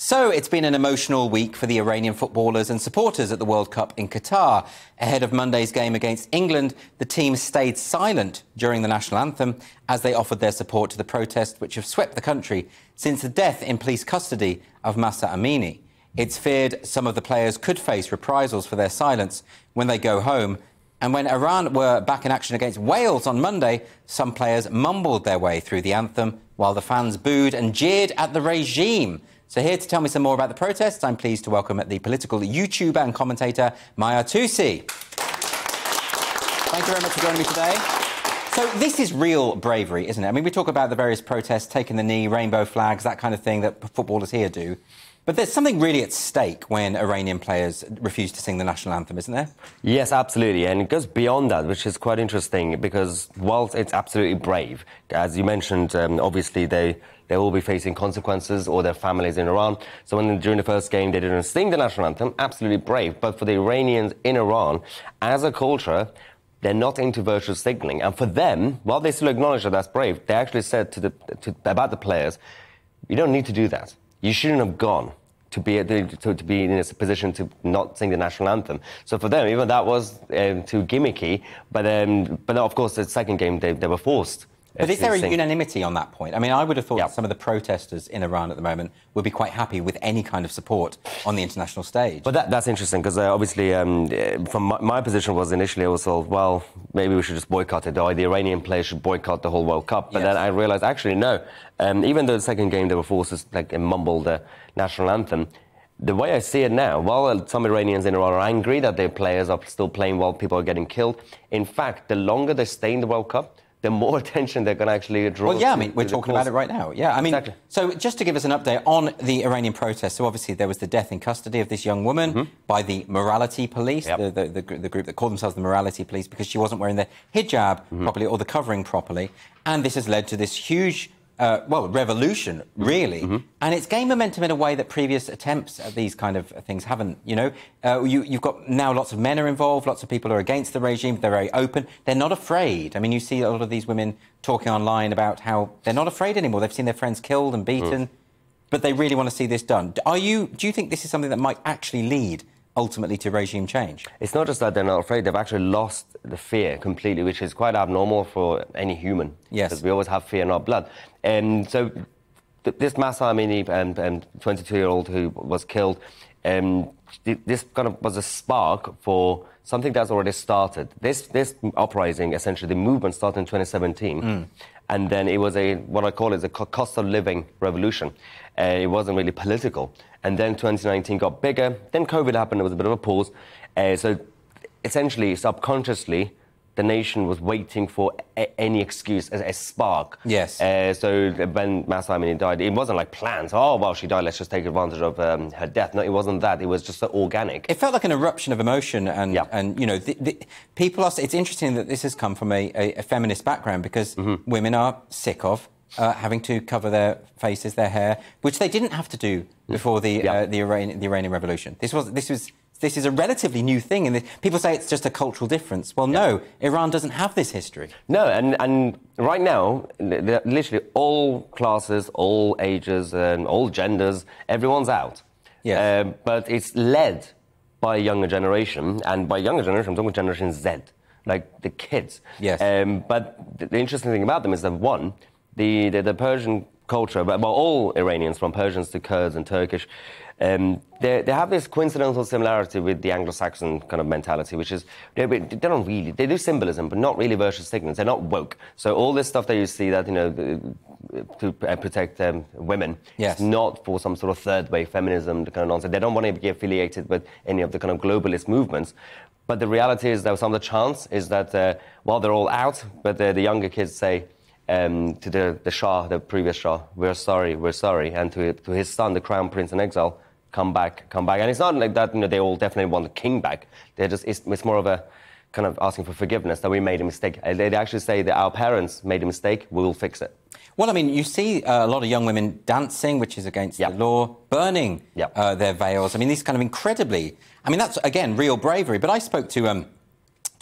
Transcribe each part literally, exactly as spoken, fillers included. So it's been an emotional week for the Iranian footballers and supporters at the World Cup in Qatar. Ahead of Monday's game against England, the team stayed silent during the national anthem as they offered their support to the protests which have swept the country since the death in police custody of Mahsa Amini. It's feared some of the players could face reprisals for their silence when they go home. And when Iran were back in action against Wales on Monday, some players mumbled their way through the anthem while the fans booed and jeered at the regime. So here to tell me some more about the protests, I'm pleased to welcome the political YouTuber and commentator, Mahyar Tousi. Thank you very much for joining me today. So this is real bravery, isn't it? I mean, we talk about the various protests, taking the knee, rainbow flags, that kind of thing that footballers here do. But there's something really at stake when Iranian players refuse to sing the national anthem, isn't there? Yes, absolutely. And it goes beyond that, which is quite interesting, because whilst it's absolutely brave, as you mentioned, um, obviously they, they will be facing consequences, or their families in Iran. So when, during the first game, they didn't sing the national anthem, absolutely brave. But for the Iranians in Iran, as a culture, they're not into virtual signalling. And for them, while they still acknowledge that that's brave, they actually said to the, to, about the players, you don't need to do that. You shouldn't have gone to be, to, to be in a position to not sing the national anthem. So for them, even that was um, too gimmicky. But, um, but of course, the second game, they, they were forced. But is there a unanimity on that point? I mean, I would have thought yep. some of the protesters in Iran at the moment would be quite happy with any kind of support on the international stage. But that, that's interesting, because uh, obviously, um, from my, my position was initially also, well, maybe we should just boycott it, or the Iranian players should boycott the whole World Cup. But yes. then I realised, actually, no. Um, even though the second game, they were forced to like, mumble the national anthem, the way I see it now, while some Iranians in Iran are angry that their players are still playing while people are getting killed, in fact, the longer they stay in the World Cup, the more attention they're going to actually draw. Well, yeah, I mean, we're talking about it right now. Yeah, I mean, exactly. So just to give us an update on the Iranian protests, so obviously there was the death in custody of this young woman mm-hmm. by the morality police, yep. the, the, the, the group that called themselves the morality police, because she wasn't wearing the hijab mm-hmm. properly or the covering properly. And this has led to this huge, uh, well, revolution, really. Mm-hmm. And it's gained momentum in a way that previous attempts at these kind of things haven't, you know. Uh, you, you've got now lots of men are involved, lots of people are against the regime, they're very open, they're not afraid. I mean, you see a lot of these women talking online about how they're not afraid anymore. They've seen their friends killed and beaten, mm. but they really want to see this done. Are you, do you think this is something that might actually lead ultimately to regime change? It's not just that they're not afraid, they've actually lost the fear completely, which is quite abnormal for any human. Yes. Because we always have fear in our blood. And so th this Mahsa Amini, um, um, twenty-two-year-old who was killed, um, th this kind of was a spark for something that's already started. This, this uprising, essentially, the movement started in twenty seventeen. Mm. And then it was a, what I call it, a cost of living revolution. Uh, it wasn't really political. And then twenty nineteen got bigger. Then COVID happened. It was a bit of a pause. Uh, so essentially, subconsciously, the nation was waiting for a, any excuse, a, a spark. Yes. Uh, so when Mahsa Amini died, it wasn't like plans. Oh, well, she died. Let's just take advantage of um, her death. No, it wasn't that. It was just so organic. It felt like an eruption of emotion. And, yeah. and you know, the, the, people are... It's interesting that this has come from a, a, a feminist background, because mm-hmm. women are sick of Uh, having to cover their faces, their hair, which they didn't have to do before the yeah. uh, the, Iran the Iranian Revolution. This was this was this is a relatively new thing, and people say it's just a cultural difference. Well, yeah. no, Iran doesn't have this history. No, and and right now, literally all classes, all ages, and all genders, everyone's out. Yeah, uh, but it's led by a younger generation, and by younger generation, I'm talking Generation Z, like the kids. Yes. Um, but the interesting thing about them is that one. The, the, the Persian culture, well, all Iranians, from Persians to Kurds and Turkish, um, they, they have this coincidental similarity with the Anglo-Saxon kind of mentality, which is, they, they don't really, they do symbolism, but not really virtual signals. They're not woke. So all this stuff that you see that, you know, to protect um, women, yes. it's not for some sort of third-way feminism, the kind of nonsense. They don't want to be affiliated with any of the kind of globalist movements. But the reality is that some of the chance is that, uh, well, they're all out, but the, the younger kids say, Um, to the, the Shah, the previous Shah, we're sorry, we're sorry, and to, to his son, the Crown Prince in exile, come back, come back. And it's not like that, you know, they all definitely want the king back. They're just, it's, it's more of a kind of asking for forgiveness, that we made a mistake. They actually say that our parents made a mistake, we'll fix it. Well, I mean, you see uh, a lot of young women dancing, which is against yep. the law, burning yep. uh, their veils. I mean, these kind of incredibly... I mean, that's, again, real bravery. But I spoke to um,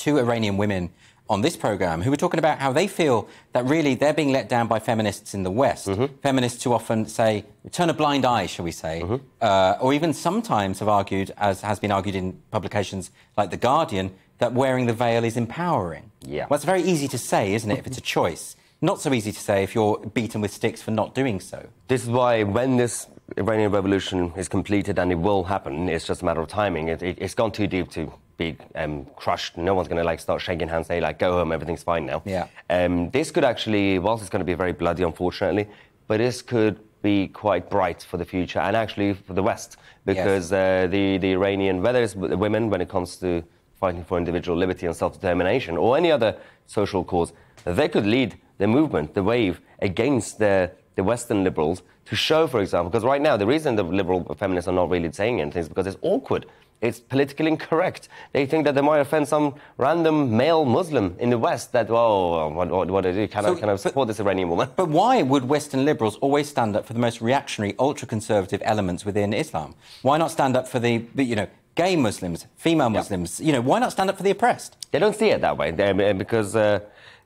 two Iranian women on this programme who were talking about how they feel that really they're being let down by feminists in the West. Mm-hmm. Feminists who often say, turn a blind eye, shall we say, mm-hmm. uh, or even sometimes have argued, as has been argued in publications like The Guardian, that wearing the veil is empowering. Yeah. Well, it's very easy to say, isn't it, if it's a choice. Not so easy to say if you're beaten with sticks for not doing so. This is why when this Iranian revolution is completed, and it will happen, it's just a matter of timing, it, it, it's gone too deep to be um, crushed. No one's going to, like, start shaking hands, say, like, go home, everything's fine now. Yeah. Um, this could actually, whilst it's going to be very bloody, unfortunately, but this could be quite bright for the future, and actually for the West, because yes. uh, the, the Iranian, whether it's women when it comes to fighting for individual liberty and self-determination, or any other social cause, they could lead the movement, the wave, against the, the Western liberals to show, for example, because right now the reason the liberal feminists are not really saying anything is because it's awkward. It's politically incorrect. They think that they might offend some random male Muslim in the West that, oh, what, what, what do I do? Can, so, I, can I support but, this Iranian woman? But why would Western liberals always stand up for the most reactionary, ultra-conservative elements within Islam? Why not stand up for the, you know, gay Muslims, female Muslims? Yeah. You know, why not stand up for the oppressed? They don't see it that way, they, because... Uh,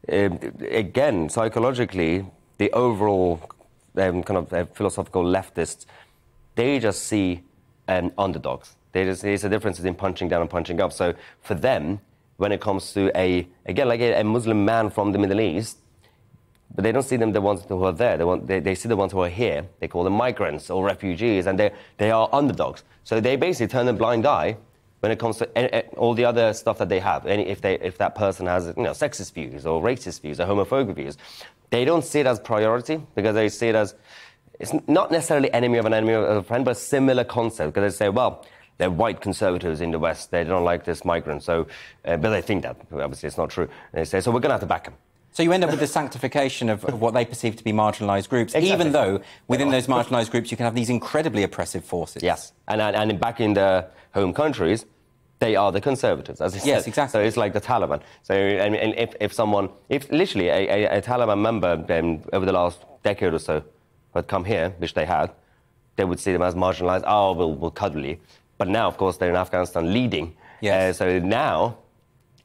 Uh, again, psychologically, the overall um, kind of uh, philosophical leftists, they just see um, underdogs. They just, there's a difference in punching down and punching up. So for them, when it comes to a, again, like a, a Muslim man from the Middle East, but they don't see them the ones who are there. They, want, they, they see the ones who are here. They call them migrants or refugees, and they, they are underdogs. So they basically turn a blind eye when it comes to any, all the other stuff that they have. Any, if, they, if that person has, you know, sexist views or racist views or homophobic views, they don't see it as priority, because they see it as, it's not necessarily enemy of an enemy of a friend, but a similar concept, because they say, well, they're white conservatives in the West, they don't like this migrant, so, uh, but they think that, obviously it's not true. And they say, so we're going to have to back them. So you end up with the sanctification of, of what they perceive to be marginalised groups, exactly. Even though within those marginalised groups you can have these incredibly oppressive forces. Yes, and, and, and back in their home countries, they are the conservatives, as I said. Yes, exactly. So it's like the Taliban. So and, and if, if someone, if literally a, a, a Taliban member um, over the last decade or so had come here, which they had, they would see them as marginalised, oh, we'll, we'll cuddle you. But now, of course, they're in Afghanistan leading. Yes. Uh, so now...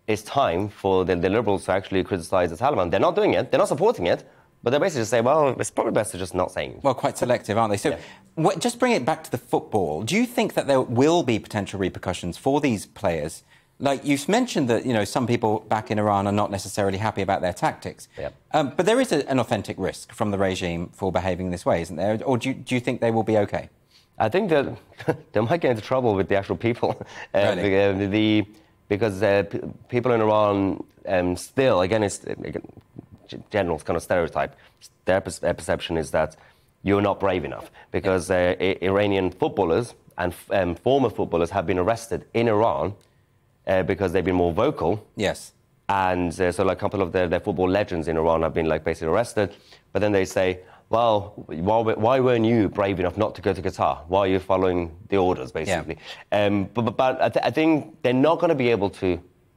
it's time for the, the Liberals to actually criticise the Taliban. They're not doing it, they're not supporting it, but they're basically just saying, well, it's probably best to just not saying it. Well, quite selective, aren't they? So, yeah. what, just bring it back to the football. Do you think that there will be potential repercussions for these players? Like, you've mentioned that, you know, some people back in Iran are not necessarily happy about their tactics. Yeah. Um, but there is a, an authentic risk from the regime for behaving this way, isn't there? Or do you, do you think they will be OK? I think that they might get into trouble with the actual people. Uh, really? uh, the... the Because uh, p people in Iran um, still, again, it's again, general kind of stereotype. Their per perception is that you're not brave enough, because uh, Iranian footballers and um, former footballers have been arrested in Iran uh, because they've been more vocal. Yes. And uh, so, like, a couple of their, their football legends in Iran have been, like, basically arrested. But then they say, well, why, why weren't you brave enough not to go to Qatar? Why are you following the orders, basically? Yeah. Um, but but I, th I think they're not going to be able to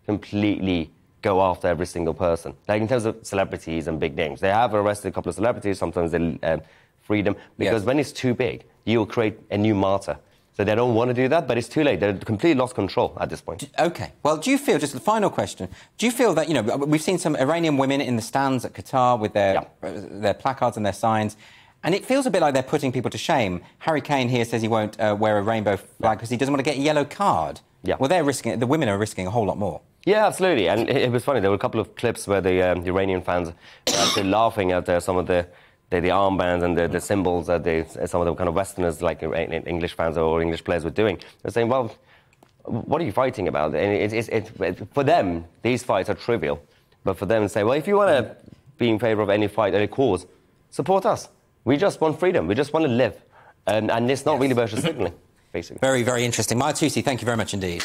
completely go after every single person. Like, in terms of celebrities and big names, they have arrested a couple of celebrities, sometimes they um, free them, because yes. when it's too big, you'll create a new martyr. So they don't want to do that, but it's too late. They've completely lost control at this point. OK. Well, do you feel, just the final question, do you feel that, you know, we've seen some Iranian women in the stands at Qatar with their, yeah. their placards and their signs, and it feels a bit like they're putting people to shame. Harry Kane here says he won't uh, wear a rainbow flag because yeah. he doesn't want to get a yellow card. Yeah. Well, they're risking it. The women are risking a whole lot more. Yeah, absolutely. And it, it was funny. There were a couple of clips where the um, Iranian fans were actually laughing at uh, some of the... The, the armbands and the, the symbols that they, some of the kind of Westerners, like English fans or English players, were doing. They're saying, well, what are you fighting about? And it, it, it, it, for them, these fights are trivial. But for them, say, well, if you want to be in favour of any fight, any cause, support us. We just want freedom. We just want to live. And, and it's not yes. really virtue signaling, basically. Very, very interesting. Mahyar Tousi, thank you very much indeed.